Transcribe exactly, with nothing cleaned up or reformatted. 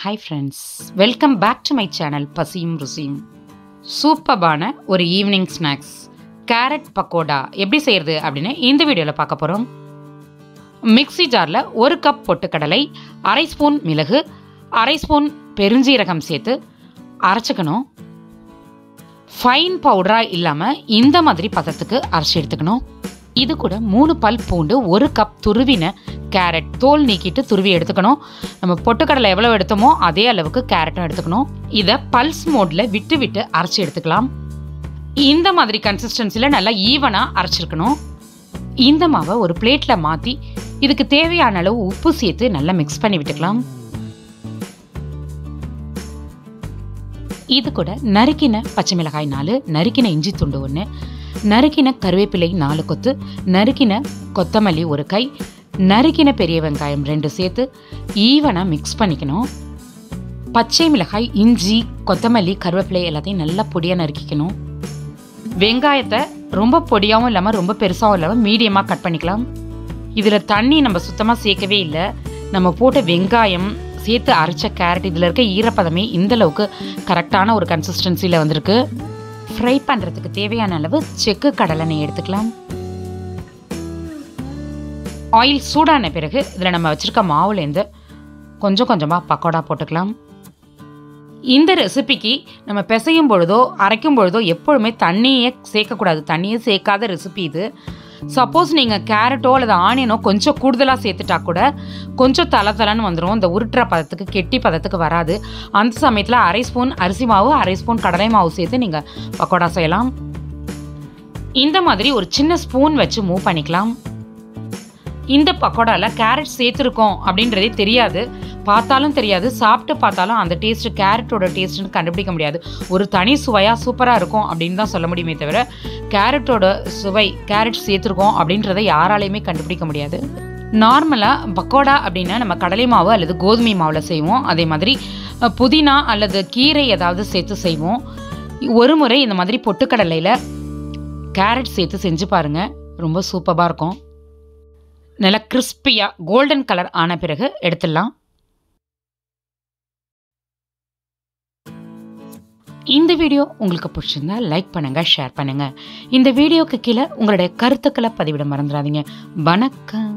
Hi friends, welcome back to my channel Pasiyum Rusiyum Super banana or evening snacks carrot pakoda எப்படி செய்யறது அப்படினே இந்த வீடியோல பார்க்க போறோம். மிக்ஸி ஜார்ல ஒரு கப் பொட்டுக்கடலை, அரை ஸ்பூன் மிளகு, அரை ஸ்பூன் பெருஞ்சீரகம் சேர்த்து அரைச்சுக்கணும். ஃபைன் பவுடரா இல்லாம இந்த மாதிரி பதத்துக்கு அரைச்சு எடுத்துக்கணும். இது கூட மூணு பல் பூண்டு, ஒரு கப் துருவின கேரட் தோல் நீக்கிட்டு துருவி எடுத்துக்கணும். நம்ம பொட்டுக்கடலை எவ்வளவு எடுத்தோமோ அதே அளவுக்கு கேரட்டும் எடுத்துக்கணும். இதை பல்ஸ் மோட்ல விட்டு விட்டு அரைச்சி எடுத்துக்கலாம். இந்த மாதிரி கன்சிஸ்டன்சியில் நல்லா ஈவனாக அரைச்சிருக்கணும். இந்த மாவை ஒரு பிளேட்டில் மாற்றி இதுக்கு தேவையான அளவு உப்பு சேர்த்து நல்லா மிக்ஸ் பண்ணி விட்டுக்கலாம். இது கூட நறுக்கின பச்சை மிளகாய் நாலு, நறுக்கின இஞ்சி துண்டு ஒன்று, நறுக்கின கருவேப்பிலை நாலு கொத்து, நறுக்கின கொத்தமல்லி ஒரு கை, நறுக்கின பெரிய வெங்காயம் ரெண்டு சேர்த்து ஈவனாக மிக்ஸ் பண்ணிக்கணும். பச்சை மிளகாய், இஞ்சி, கொத்தமல்லி, கருவேப்பிலை எல்லாத்தையும் நல்லா பொடியாக நறுக்கிக்கணும். வெங்காயத்தை ரொம்ப பொடியாகவும் இல்லாமல் ரொம்ப பெருசாகவும் இல்லாமல் மீடியமாக கட் பண்ணிக்கலாம். இதில் தண்ணி நம்ம சுத்தமாக சேர்க்கவே இல்லை. நம்ம போட்ட வெங்காயம் சேர்த்து அரைச்ச கேரட் இதில் இருக்க ஈரப்பதமே இந்தளவுக்கு கரெக்டான ஒரு கன்சிஸ்டன்சியில் வந்திருக்கு. ஃப்ரை பண்ணுறதுக்கு தேவையான அளவு செக்கு கடலெண்ணை எடுத்துக்கலாம். ஆயில் சூடான பிறகு இதில் நம்ம வச்சுருக்க மாவுலேருந்து கொஞ்சம் கொஞ்சமாக பக்கோடா போட்டுக்கலாம். இந்த ரெசிபிக்கு நம்ம பிசையும் பொழுதோ அரைக்கும் பொழுதோ எப்பொழுதுமே தண்ணியே சேர்க்கக்கூடாது. தண்ணியே சேர்க்காத ரெசிபி இது. சப்போஸ் நீங்கள் கேரட்டோ அல்லது ஆனியனோ கொஞ்சம் கூடுதலாக சேர்த்துட்டா கூட கொஞ்சம் தலை தலைன்னு வந்துடும். இந்த உருட்டுற பதத்துக்கு, கெட்டி பதத்துக்கு வராது. அந்த சமயத்தில் அரை ஸ்பூன் அரிசி மாவு, அரை ஸ்பூன் கடலை மாவு சேர்த்து நீங்கள் பக்கோடா செய்யலாம். இந்த மாதிரி ஒரு சின்ன ஸ்பூன் வச்சு மூவ் பண்ணிக்கலாம். இந்த பக்கோடாவில் கேரட் சேர்த்துருக்கோம் அப்படின்றதே தெரியாது. பார்த்தாலும் தெரியாது, சாப்பிட்டு பார்த்தாலும் அந்த டேஸ்ட்டு கேரட்டோட டேஸ்ட்டுன்னு கண்டுபிடிக்க முடியாது. ஒரு தனி சுவையாக சூப்பராக இருக்கும் அப்படின்னு தான் சொல்ல முடியுமே தவிர கேரட்டோட சுவை, கேரட் சேர்த்துருக்கோம் அப்படின்றத யாராலையுமே கண்டுபிடிக்க முடியாது. நார்மலாக பக்கோடா அப்படின்னா நம்ம கடலை மாவு அல்லது கோதுமை மாவில் செய்வோம். அதே மாதிரி புதினா அல்லது கீரை ஏதாவது சேர்த்து செய்வோம். ஒரு முறை இந்த மாதிரி பொட்டுக்கடலையில் கேரட் சேர்த்து செஞ்சு பாருங்கள், ரொம்ப சூப்பராக இருக்கும். நல்லா கிறிஸ்பியாக கோல்டன் கலர் ஆன பிறகு எடுத்துடலாம். இந்த வீடியோ உங்களுக்கு பிடிச்சிருந்தா லைக் பண்ணுங்கள், ஷேர் பண்ணுங்கள். இந்த வீடியோக்கு கீழே உங்களுடைய கருத்துக்களை பதிவிட மறந்துடாதீங்க. வணக்கம்.